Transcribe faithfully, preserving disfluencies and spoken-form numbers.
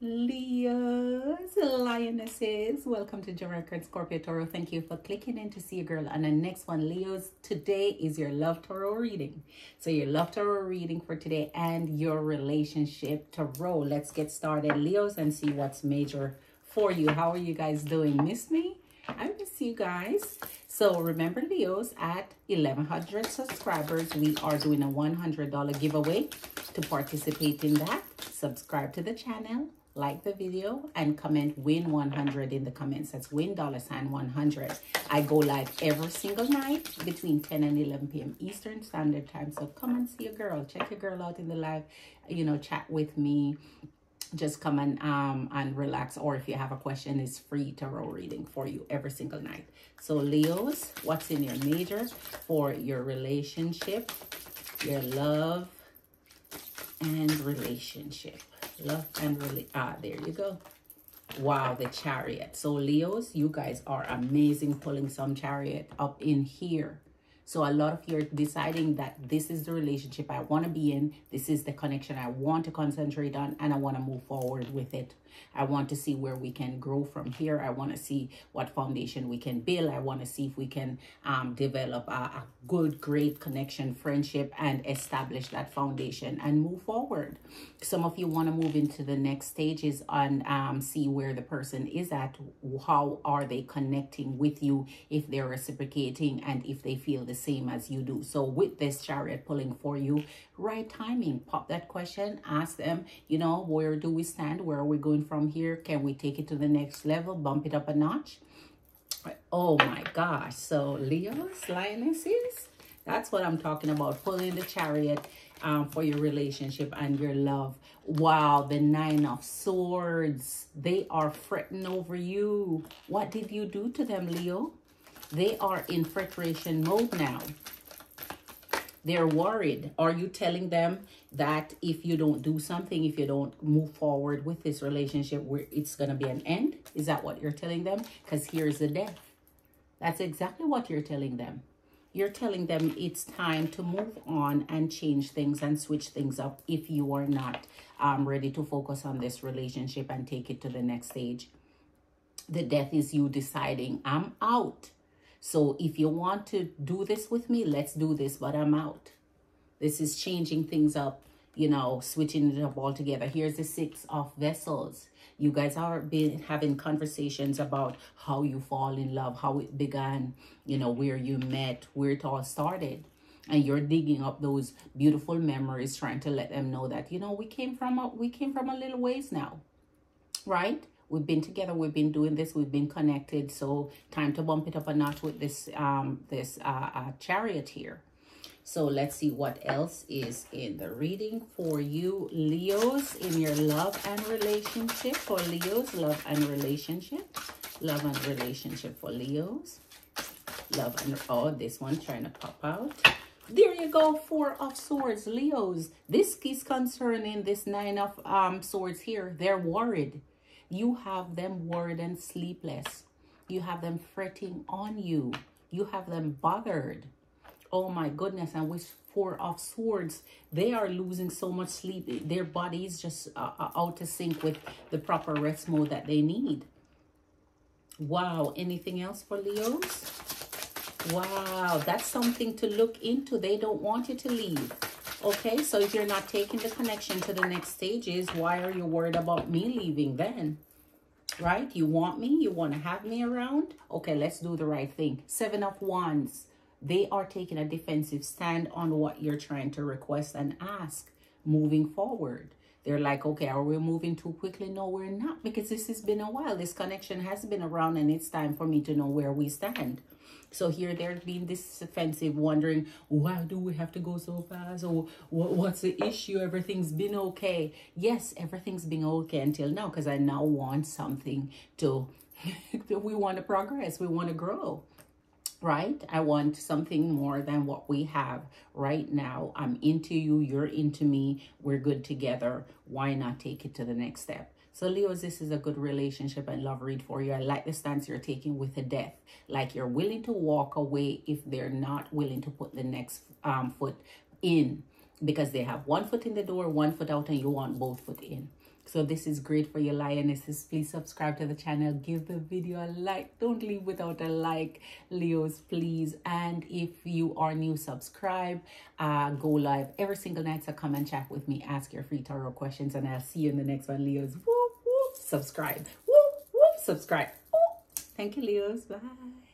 Leos, Lionesses, welcome to Jamerican Scorpio Tarot. Thank you for clicking in to see a girl. And the next one, Leos, today is your love tarot reading. So your love tarot reading for today and your relationship tarot. Let's get started, Leos, and see what's major for you. How are you guys doing? Miss me? I miss you guys. So remember, Leos, at eleven hundred subscribers, we are doing a one hundred dollar giveaway. To participate in that, subscribe to the channel, like the video, and comment win one hundred in the comments. That's win dollar sign one hundred. I go live every single night between ten and eleven p m Eastern Standard Time. So come and see a girl. Check your girl out in the live, you know, chat with me. Just come and um and relax. Or if you have a question, it's free tarot reading for you every single night. So Leos, what's in your major for your relationship, your love and relationship? Love and really ah there you go. Wow, the Chariot. So Leos, you guys are amazing, pulling some Chariot up in here. So a lot of you are deciding that this is the relationship I want to be in, this is the connection I want to concentrate on, and I want to move forward with it. I want to see where we can grow from here. I want to see what foundation we can build. I want to see if we can um, develop a, a good, great connection, friendship, and establish that foundation and move forward. Some of you want to move into the next stages and um, see where the person is at. How are they connecting with you, if they're reciprocating, and if they feel the same as you do. So with this Chariot pulling for you, right timing. Pop that question. Ask them, you know, where do we stand? Where are we going from here? Can we take it to the next level? Bump it up a notch? Oh my gosh. So Leos, Lionesses, that's what I'm talking about. Pulling the Chariot um, for your relationship and your love. Wow, the Nine of Swords. They are fretting over you. What did you do to them, Leo? They are in frustration mode now. They're worried. Are you telling them that if you don't do something, if you don't move forward with this relationship, where it's going to be an end? Is that what you're telling them? Because here's the Death. That's exactly what you're telling them. You're telling them it's time to move on and change things and switch things up if you are not um, ready to focus on this relationship and take it to the next stage. The Death is you deciding, I'm out. So if you want to do this with me, let's do this, but I'm out. This is changing things up, you know, switching it up altogether. Here's the Six of Vessels. You guys are been having conversations about how you fall in love, how it began, you know, where you met, where it all started. And you're digging up those beautiful memories, trying to let them know that, you know, we came from a, we came from a little ways now, right? We've been together, we've been doing this, we've been connected. So time to bump it up a notch with this um, this uh, uh, Chariot here. So let's see what else is in the reading for you, Leos, in your love and relationship. For Leos, love and relationship. Love and relationship for Leos. Love and, oh, this one trying to pop out. There you go, Four of Swords, Leos. This is concerning this Nine of um, Swords here. They're worried. You have them worried and sleepless. You have them fretting on you. You have them bothered. Oh my goodness. And with Four of Swords, they are losing so much sleep. Their body is just uh, out of sync with the proper rest mode that they need. Wow. Anything else for Leos? Wow. That's something to look into. They don't want you to leave. Okay, so if you're not taking the connection to the next stages, why are you worried about me leaving then? Right? You want me? You want to have me around? Okay, let's do the right thing. Seven of Wands. They are taking a defensive stand on what you're trying to request and ask moving forward. They're like, okay, are we moving too quickly? No, we're not, because this has been a while. This connection has been around, and it's time for me to know where we stand. So here they're being defensive, wondering, why do we have to go so fast? Or what's the issue? Everything's been okay. Yes, everything's been okay until now, because I now want something to, we want to progress. We want to grow, right? I want something more than what we have right now. I'm into you. You're into me. We're good together. Why not take it to the next step? So Leos, this is a good relationship and love read for you. I like the stance you're taking with the Death. Like you're willing to walk away if they're not willing to put the next um, foot in. Because they have one foot in the door, one foot out, and you want both foot in. So this is great for your lionesses. Please subscribe to the channel. Give the video a like. Don't leave without a like, Leos, please. And if you are new, subscribe. Uh, go live every single night. So come and chat with me. Ask your free tarot questions. And I'll see you in the next one, Leos. Whoop, whoop, subscribe. Whoop, whoop, subscribe. Whoop. Thank you, Leos. Bye.